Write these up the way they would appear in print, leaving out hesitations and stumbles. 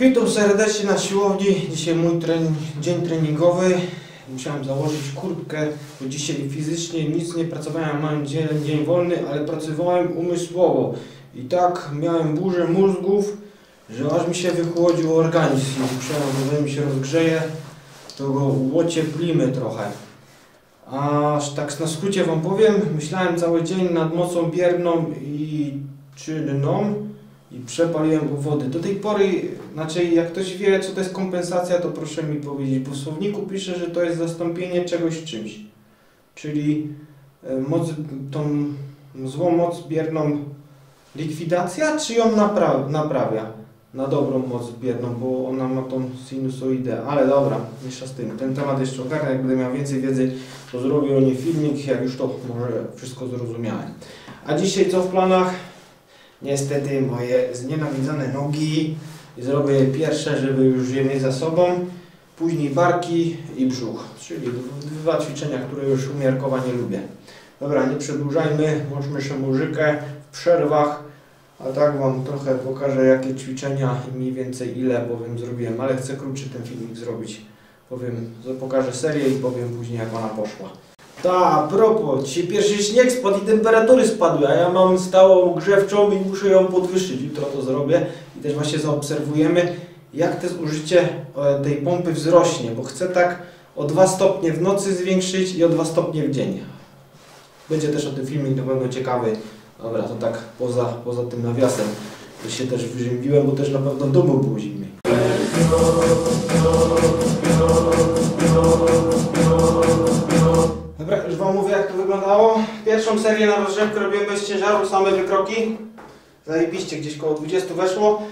Witam serdecznie na siłowni. Dzisiaj mój dzień treningowy. Musiałem założyć kurtkę, bo dzisiaj fizycznie nic nie pracowałem. Mam dzień wolny, ale pracowałem umysłowo. I tak miałem burzę mózgów, że aż mi się wychłodził organizm. Musiałem, że mi się rozgrzeje, to go ocieplimy trochę. Aż tak na skrócie wam powiem, myślałem cały dzień nad mocą bierną i czynną i przepaliłem wody. Do tej pory, znaczy jak ktoś wie, co to jest kompensacja, to proszę mi powiedzieć, bo w słowniku pisze, że to jest zastąpienie czegoś czymś. Czyli tą złą moc bierną likwidacja, czy ją naprawia? Na dobrą moc bierną, bo ona ma tą sinusoidę, ale dobra, mniejsza z tym. Ten temat jeszcze ogarnę, jak będę miał więcej wiedzy, to zrobię o niej filmik, jak już to może wszystko zrozumiałem. A dzisiaj co w planach? Niestety moje znienawidzone nogi i zrobię pierwsze, żeby już je mieć za sobą, później barki i brzuch, czyli dwa ćwiczenia, które już umiarkowanie lubię. Dobra, nie przedłużajmy, włączmy się muzykę w przerwach. A tak wam trochę pokażę, jakie ćwiczenia i mniej więcej ile, bowiem zrobiłem, ale chcę krótszy ten filmik zrobić. Powiem, pokażę serię i powiem później, jak ona poszła. A propos, dzisiaj pierwszy śnieg spadł i temperatury spadły, a ja mam stałą grzewczą i muszę ją podwyższyć. Jutro to zrobię i też właśnie zaobserwujemy, jak to zużycie tej pompy wzrośnie, bo chcę tak o 2 stopnie w nocy zwiększyć i o 2 stopnie w dzień. Będzie też o tym filmik, na pewno ciekawy. Dobra, to tak poza tym nawiasem, to się też wyziębiłem, bo też na pewno domu było zimniej. Dobra, już wam mówię, jak to wyglądało. Pierwszą serię na rozrzewkę robiłem bez ciężaru, same wykroki. Zajebiście, gdzieś koło 20 weszło.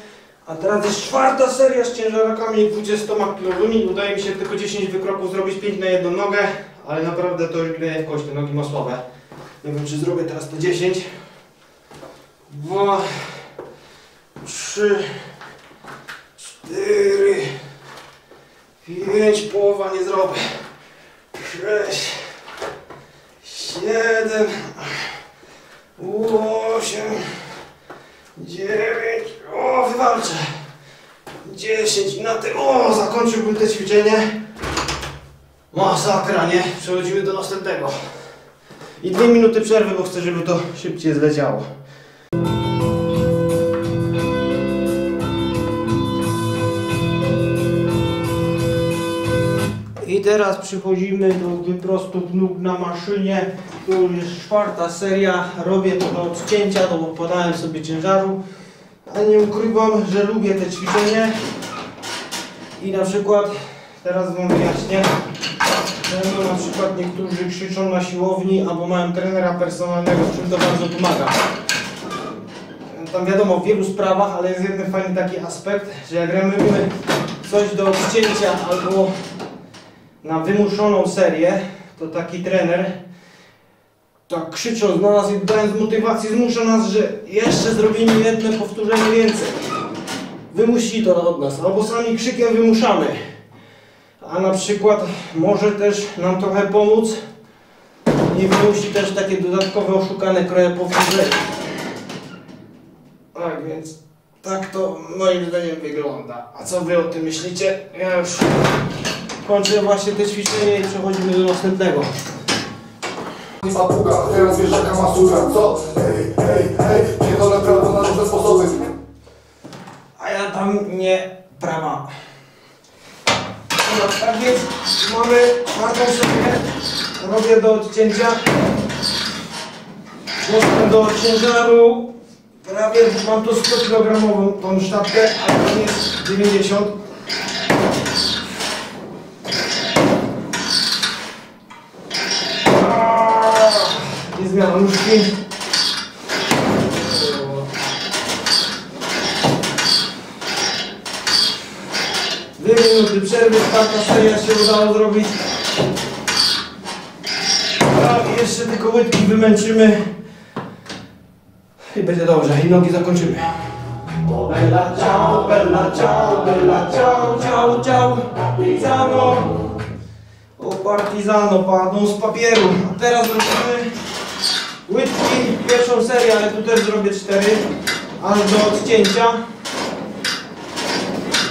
A teraz jest czwarta seria z ciężarakami 20 kg. Udaje mi się tylko 10 wykroków zrobić, 5 na jedną nogę, ale naprawdę to już gnieje w kość, te nogi ma słabe. Nie wiem, czy zrobię teraz to 10. 2, 3, 4, 5, połowa nie zrobię, 6, 7, 8, 9, o wywalczę, 10 na tym, o zakończyłbym to ćwiczenie, masakra, nie? Przechodzimy do następnego i 2 minuty przerwy, bo chcę, żeby to szybciej zleciało. I teraz przechodzimy do wyprostów nóg na maszynie. Tu jest czwarta seria, robię to do odcięcia, to bo podałem sobie ciężaru. A nie ukrywam, że lubię te ćwiczenie. I na przykład, teraz wam wyjaśnię, że na przykład niektórzy krzyczą na siłowni, albo mają trenera personalnego, czym to bardzo pomaga. Tam wiadomo, w wielu sprawach, ale jest jeden fajny taki aspekt, że jak robimy coś do odcięcia albo na wymuszoną serię, to taki trener tak krzycząc na nas i dając motywacji zmusza nas, że jeszcze zrobimy jedno powtórzenie więcej. Wymusi to od nas, albo sami krzykiem wymuszamy. A na przykład może też nam trochę pomóc i wymusi też takie dodatkowe oszukane kroje powtórzenia. Tak więc tak to moim zdaniem wygląda. A co wy o tym myślicie? Ja już kończę właśnie te ćwiczenie i przechodzimy do następnego. Papuga, teraz wiesz jaka masura, co? Ej, nie dole prawo na różne sposoby. A ja tam nie prawa. Dobra, tak więc mamy taką sobie. Robię do odcięcia. Mocno do ciężaru. Prawie mam tu 100 kg tą sztabkę, a tam jest 90. Zmiana nóżki. Dwie minuty przerwy, tak na seria się udało zrobić. A jeszcze tylko łydki wymęczymy. I będzie dobrze, i nogi zakończymy. O bella ciao, ciao, ciao, partizano. O partizano, padną z papieru. A teraz wracamy. Łydki, pierwszą serię, ale tu też zrobię 4, aż do odcięcia.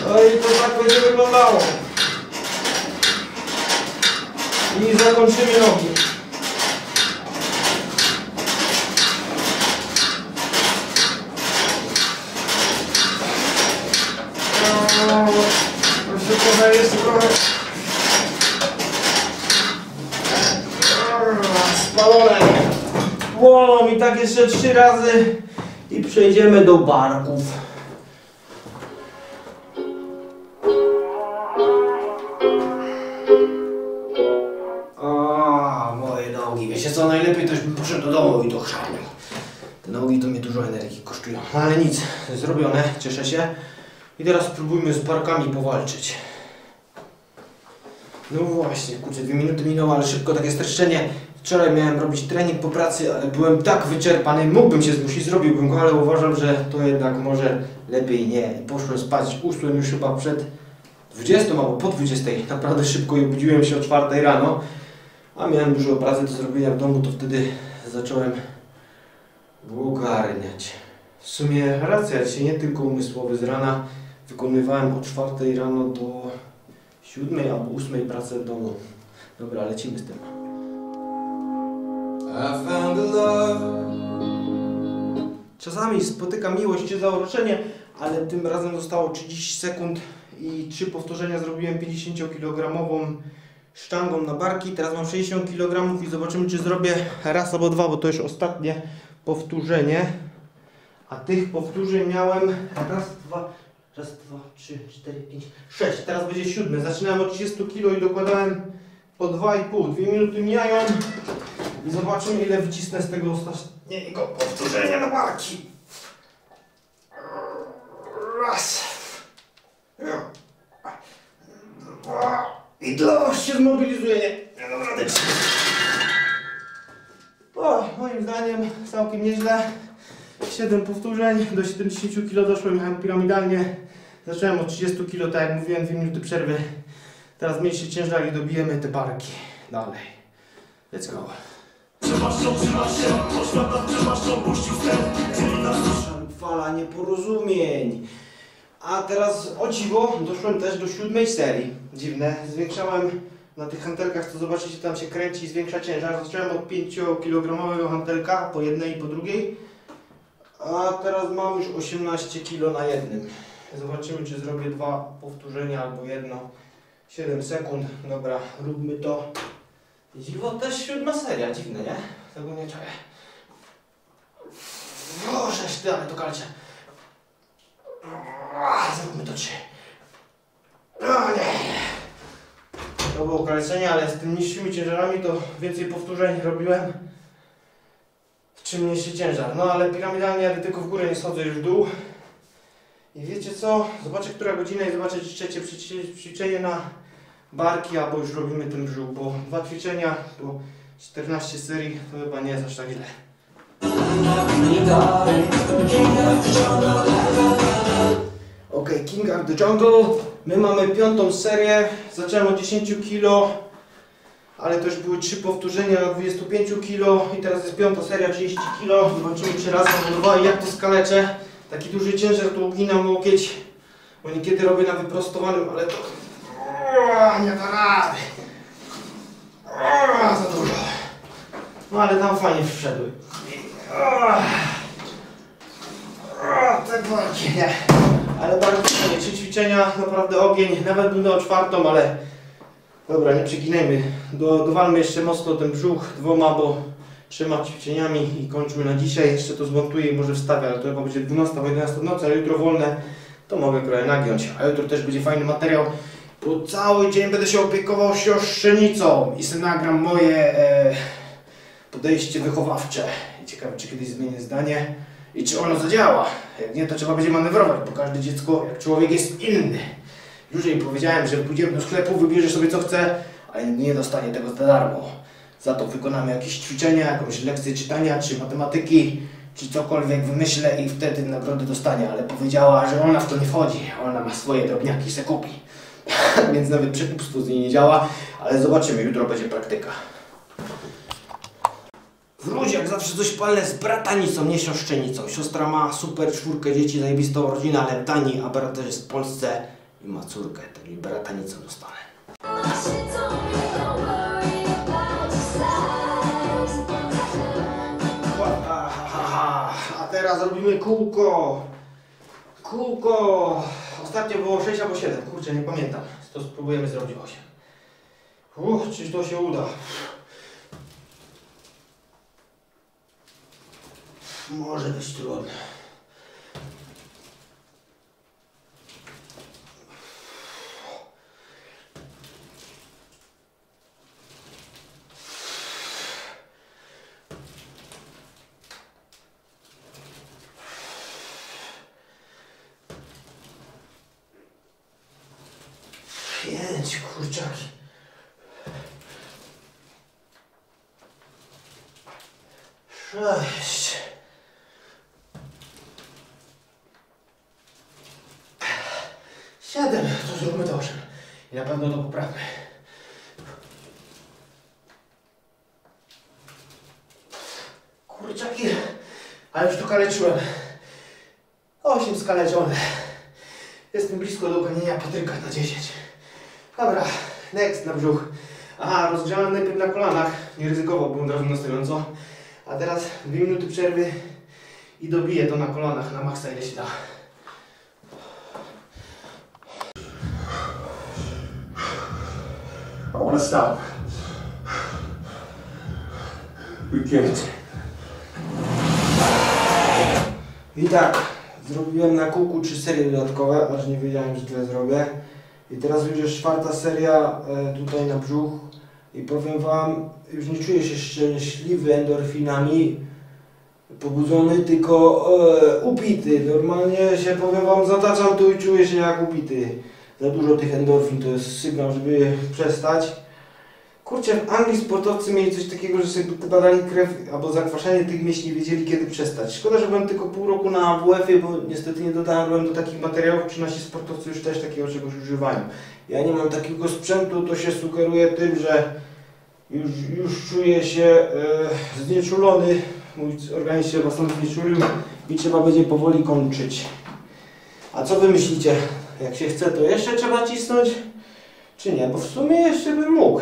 No i to tak będzie wyglądało. I zakończymy nogi. No, tutaj jest trochę spalone. Wow, i tak jeszcze 3 razy i przejdziemy do barków. Wiecie co, najlepiej też bym poszedł do domu i do chrzania. Te nogi to mnie dużo energii kosztują. No ale nic, zrobione, cieszę się. I teraz spróbujmy z barkami powalczyć. No właśnie, kurczę, 2 minuty minęło, ale szybko takie streszczenie. Wczoraj miałem robić trening po pracy, ale byłem tak wyczerpany, mógłbym się zmusić, zrobiłbym go, ale uważam, że to jednak może lepiej nie. Poszłem spać, usnąłem już chyba przed 20 albo po 20. Naprawdę szybko i obudziłem się o 4 rano. A miałem dużo pracy do zrobienia w domu, to wtedy zacząłem ogarniać. W sumie racja, dzisiaj nie tylko umysłowy z rana. Wykonywałem o 4 rano do 7 albo 8 pracę w domu. Dobra, lecimy z tym. Czasami spotyka miłość czy zauroczenie, ale tym razem zostało 30 sekund i 3 powtórzenia zrobiłem 50-kilogramową sztangą na barki. Teraz mam 60 kg i zobaczymy, czy zrobię raz albo dwa, bo to już ostatnie powtórzenie. A tych powtórzeń miałem raz, dwa, trzy, cztery, pięć, sześć. Teraz będzie 7. Zaczynałem od 30 kg i dokładałem po 2,5. 2 minuty mijają i zobaczymy, ile wycisnę z tego ostatniego powtórzenia na barki. Raz. Dwa. I dlaczego się zmobilizuje? Nie dam rady. Moim zdaniem całkiem nieźle. 7 powtórzeń, do 70 kg doszłem piramidalnie. Zacząłem od 30 kg, tak jak mówiłem, 2 minuty przerwy. Teraz mniejszy ciężar i dobijemy te barki. Dalej. Let's go. Fala nieporozumień. A teraz o dziwo doszłem też do 7 serii. Dziwne. Zwiększałem na tych hantelkach, co zobaczycie, tam się kręci i zwiększa ciężar. Zacząłem od 5-kilogramowego hantelka, po jednej i po drugiej. A teraz mam już 18 kg na jednym. Zobaczymy, czy zrobię 2 powtórzenia albo jedno. 7 sekund. Dobra, róbmy to. Dziwo, też 7 seria. Dziwne, nie? Tego nie czuję. O, 6, dalej to kalcie. Zróbmy to 3. To było kalecenie, ale z tymi niższymi ciężarami to więcej powtórzeń robiłem, czy mniejszy ciężar. No ale piramidalnie jadę tylko w górę, nie schodzę już w dół. I wiecie co? Zobaczę, która godzina i zobaczę, czy trzecie ćwiczenie na barki, albo już robimy ten brzuch, bo 2 ćwiczenia po 14 serii to chyba nie jest aż tak źle. Ok, King of the Jungle. My mamy 5. serię. Zacząłem od 10 kg, ale to już były 3 powtórzenia na 25 kg. I teraz jest 5. seria, 30 kg. Zobaczymy, czy raz albo 2 i jak to skaleczę. Taki duży ciężar to uginam łokieć, bo niekiedy robię na wyprostowanym, ale to nie da rady. Za dużo. No ale tam fajnie wszedły. Tak bardziej nie. Ale bardzo fajnie, 3 ćwiczenia, naprawdę ogień, nawet będę o 4, ale dobra, nie przeginajmy. Dowalmy jeszcze mocno ten brzuch 2 bo 3 ćwiczeniami i kończmy na dzisiaj. Jeszcze to zmontuję i może wstawię, ale to chyba będzie 12 bo 11 w nocy, a jutro wolne, to mogę trochę nagiąć. A jutro też będzie fajny materiał, bo cały dzień będę się opiekował siostrzenicą i sobie nagram moje podejście wychowawcze. I ciekawe, czy kiedyś zmienię zdanie i czy ono zadziała. Jak nie, to trzeba będzie manewrować, bo każde dziecko, jak człowiek, jest inny. Już jej powiedziałem, że pójdziemy do sklepu, wybierze sobie co chce, ale nie dostanie tego za darmo. Za to wykonamy jakieś ćwiczenia, jakąś lekcję czytania, czy matematyki, czy cokolwiek wymyślę i wtedy nagrody dostanie. Ale powiedziała, że ona w to nie wchodzi, ona ma swoje drobniaki i se kupi. Więc nawet przekupstwo z niej nie działa, ale zobaczymy, jutro będzie praktyka. W ludziach jak zawsze coś palę z bratanicą, nie siostrzenicą. Siostra ma super 4 dzieci, zajebistą rodzinę, ale w Danii, a brat też jest w Polsce, i ma córkę, to mi bratanicą dostanę. A teraz robimy kółko. Kółko. Ostatnio było 6 albo 7, kurczę, nie pamiętam. To spróbujemy zrobić 8. Czyż to się uda? Może być trudne. Pięć kurczaki. Sześć. Siedem. To zróbmy to 8. I na pewno to poprawmy. Kurczaki. Ale już tu kaleczyłem. 8 skaleczone. Jestem blisko do uganienia Patryka na 10. Dobra, next na brzuch. Aha, rozgrzałem najpierw na kolanach. Nie ryzykowałbym od razu na stojąco. A teraz 2 minuty przerwy i dobiję to na kolanach, na maksa ile się da. I want to stop. We can't. I tak, zrobiłem na kółku 3 serie dodatkowe, aż nie wiedziałem, że tyle zrobię. I teraz już jest 4. seria tutaj na brzuch. I powiem wam, już nie czuję się szczęśliwy endorfinami, pobudzony, tylko upity. Normalnie się, powiem wam, zataczam tu i czuję się jak upity. Za dużo tych endorfin to jest sygnał, żeby przestać. Kurczę, w Anglii sportowcy mieli coś takiego, że sobie badali krew albo zakwaszenie tych mięśni i wiedzieli, kiedy przestać. Szkoda, że byłem tylko pół roku na AWF-ie, bo niestety nie dotarłem do takich materiałów, czy nasi sportowcy już też takiego czegoś używają. Ja nie mam takiego sprzętu, to się sugeruje tym, że już czuję się znieczulony. Mój organizm się własną znieczulił i trzeba będzie powoli kończyć. A co wy myślicie? Jak się chce, to jeszcze trzeba cisnąć, czy nie? Bo w sumie jeszcze bym mógł.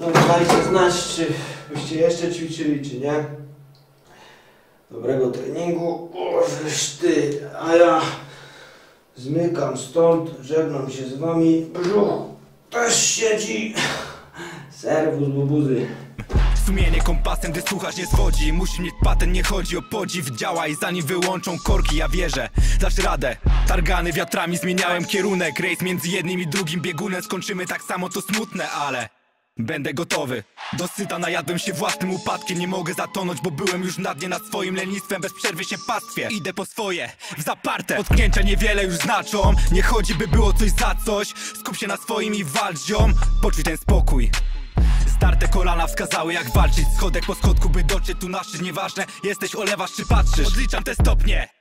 No dajcie znać, czy byście jeszcze ćwiczyli, czy nie. Dobrego treningu. Bożeż ty, a ja zmykam stąd, żegnam się z wami. Brzuch też siedzi. Serwus bubuzy. Sumienie kompasem, gdy słuchasz nie zwodzi. Musisz mieć patent, nie chodzi o podziw. Działaj zanim wyłączą korki, ja wierzę. Dasz radę, targany wiatrami. Zmieniałem kierunek, rejs między jednym i drugim biegunem. Skończymy tak samo, to smutne, ale będę gotowy. Dosyta najadłem się własnym upadkiem. Nie mogę zatonąć, bo byłem już na dnie. Nad swoim lenistwem, bez przerwy się pastwię. Idę po swoje, w zaparte. Potknięcia niewiele już znaczą. Nie chodzi by było coś za coś. Skup się na swoim i walcz, ziom. Poczuj ten spokój. Starte kolana wskazały jak walczyć. Schodek po schodku by dotrzeć tu na szczyt. Nieważne, jesteś olewasz czy patrzysz. Odliczam te stopnie.